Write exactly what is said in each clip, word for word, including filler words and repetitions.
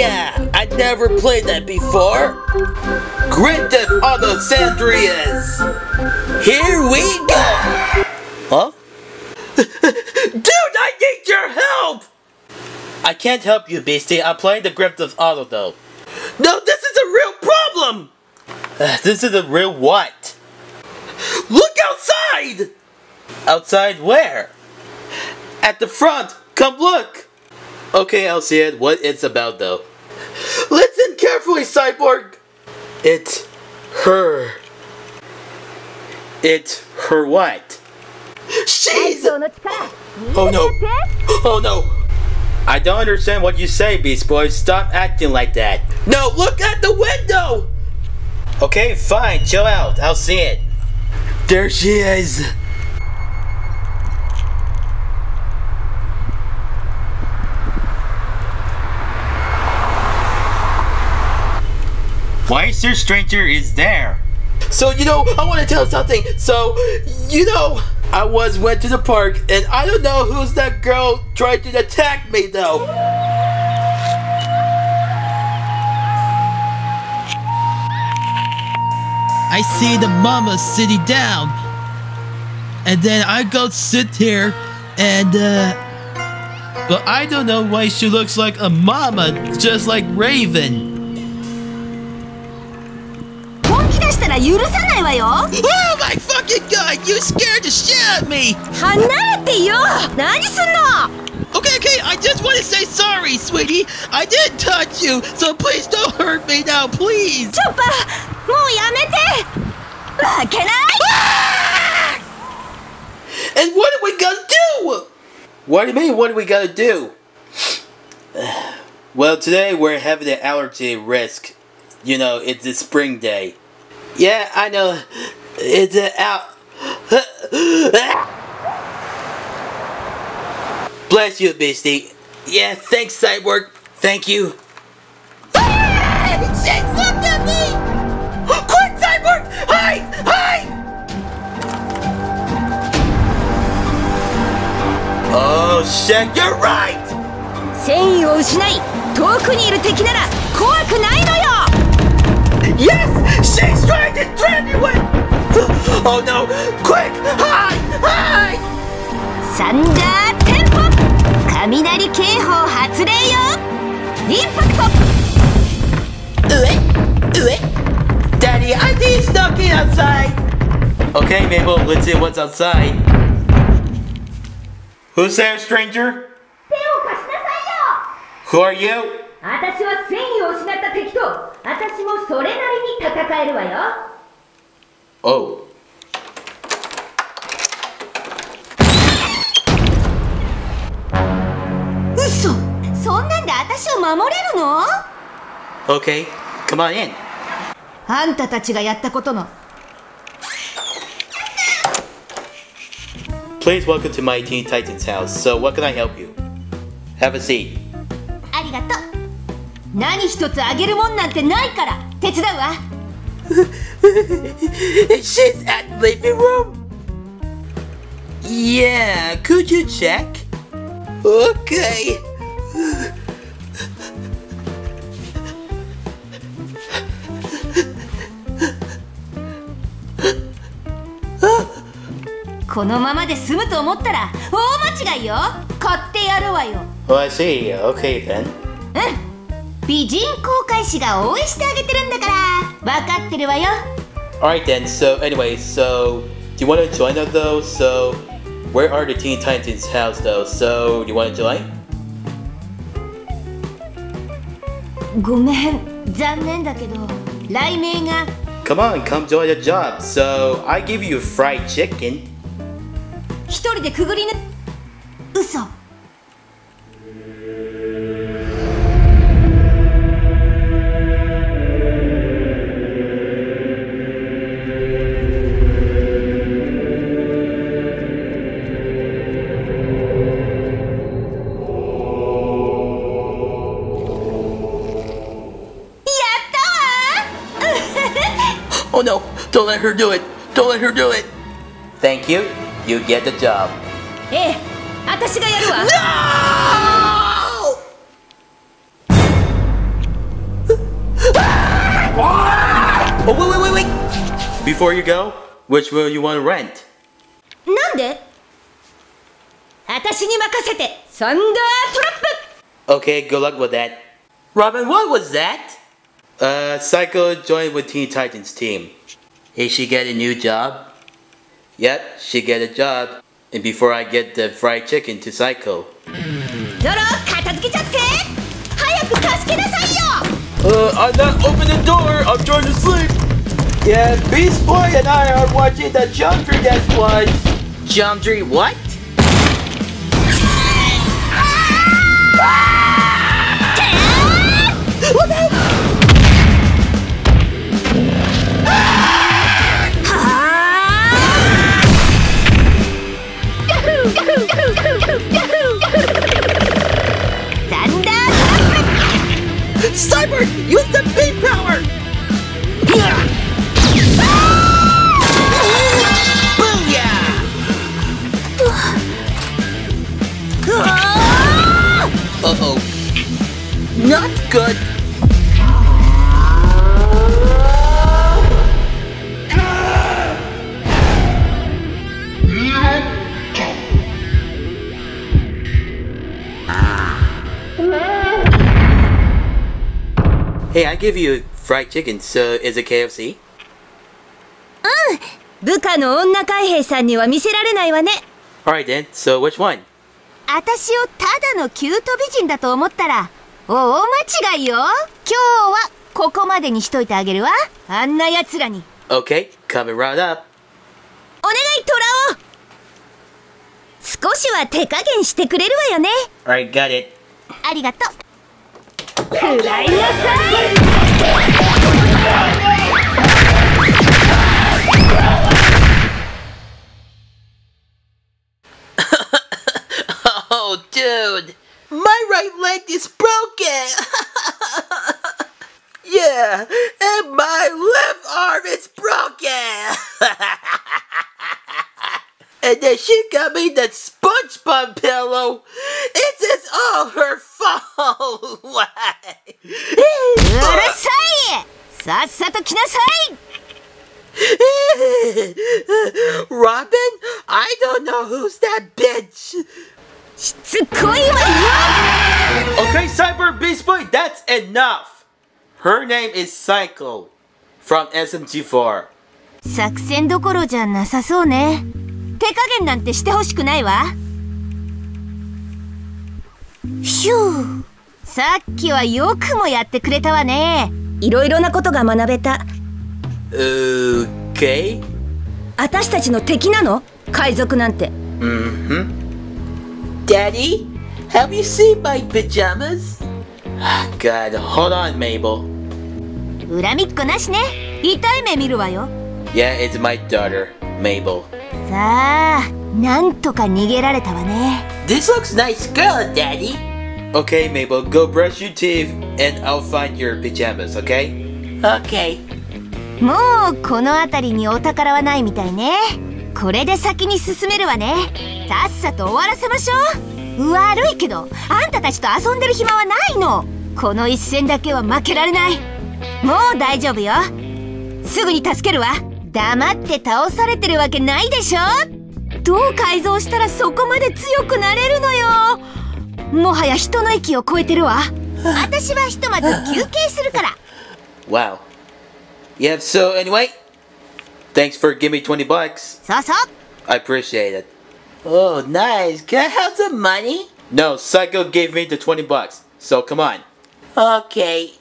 Yeah, I never played that before. Grit Death on the Sandrias. Here we go. Huh? Dude, I need your help! I can't help you, Beastie. I'm playing the Grip of Auto, though. No, this is a real problem! Uh, this is a real what? Look outside! Outside where? At the front. Come look! Okay, I'll see it. What it's about, though. Listen carefully, Cyborg! It... her... It... her what? She's... Oh no! Oh no! I don't understand what you say, Beast Boy. Stop acting like that. No, look at the window! Okay, fine. Chill out. I'll see it. There she is. Why is there stranger is there? So, you know, I want to tell something. So, you know... I was went to the park, and I don't know who's that girl trying to attack me, though. I see the mama sitting down, and then I go sit here, and, uh... But I don't know why she looks like a mama, just like Raven. Oh my fucking god! You scared the shit out of me! Okay, okay, I just want to say sorry, sweetie! I didn't touch you, so please don't hurt me now, please! Stop! Can I? And what are we gonna do? What do you mean, what are we gonna do? Well, today we're having an allergy risk. You know, it's a spring day. Yeah, I know. It's uh, out. Bless you, Beastie. Yeah, thanks, Cyborg. Thank you. Ah! She looked at me! Quick, Cyborg! Hide! Hide! Oh, shit, you're right! Yes! She's trying to trap you with! Oh no! Quick! Hide! Hide! Thunder Tempo! Kaminari Keihou Hatsure yo! Impacto! Uwe! Uwe! Daddy, I think he's knocking outside! Okay, Mabel, let's see what's outside. Who's there, stranger? Who are you? Oh. Okay, come on in. Please welcome to my Teen Titans house. So, what can I help you? Have a seat. She's at the living room? Yeah, could you check? Okay. Oh, I see. Okay, then. 美人公開士が応援してあげてるんだから分かってるわよ Alright then, so anyway, so do you want to join us though? So where are the Teen Titans house though? So do you want to join? ごめん、残念だけど雷鳴が Come on, come join the job. So I give you fried chicken. 一人でくぐりぬ嘘 Oh no, don't let her do it. Don't let her do it. Thank you. You get the job. Eh, I'll do it. No! But wait, wait, wait, wait! Before you go, which will you want to rent? Okay, good luck with that. Robin, what was that? Uh, Saiko joined with Teen Titans team. Did she get a new job? Yep, she get a job. And before I get the fried chicken to Saiko. Uh, I'm not opening the door, I'm trying to sleep. Yeah, Beast Boy and I are watching the Jump Tree, that's why. Jump Tree what? Oh no! Cyborg, use the beam power! Booyah! Uh-oh. Not good. Hey, I give you fried chicken, so is it K F C? Alright then, so which one? Okay, coming right up. Alright, got it. Oh, dude, my right leg is broken. Yeah, and my left arm is broken. And then she got me that SpongeBob pillow. It's just all her fault. Robin, I don't know who's that bitch. Okay, Cyber Beast Boy, that's enough. Her name is Saiko from S M G four. Okay. Mm-hmm. Daddy, have you seen my pajamas? Oh, God, hold on, Mabel. Yeah, it's my daughter, Mabel. This looks nice, girl, Daddy. Okay, Mabel, go brush your teeth and I'll find your pajamas, okay? Okay. Wow. Yeah, so anyway, thanks for giving me twenty bucks. So, so. I appreciate it. Oh, nice. Can I have some money? No, Saiko gave me the twenty bucks, so come on. Okay.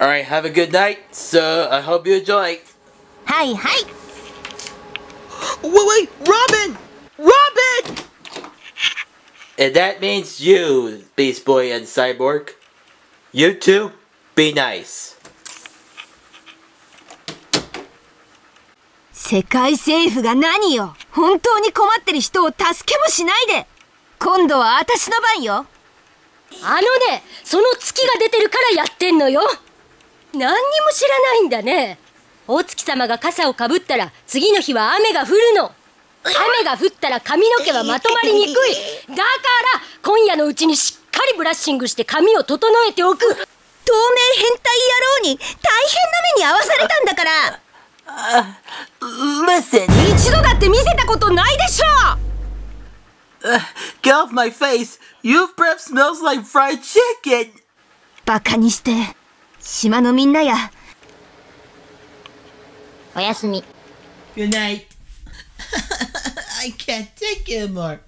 Alright, have a good night, so I hope you enjoy. Hi, hi. Wait, wait, Robin! Robin! And that means you, Beast Boy and Cyborg. You two, be nice. に大変な目に遭わされたんだから。ああ、listen。一度だって見せたことないでしょ。Get off my face. Your breath smells like fried chicken. バカにして島のみんなや。おやすみ。Good night. I can't take it anymore.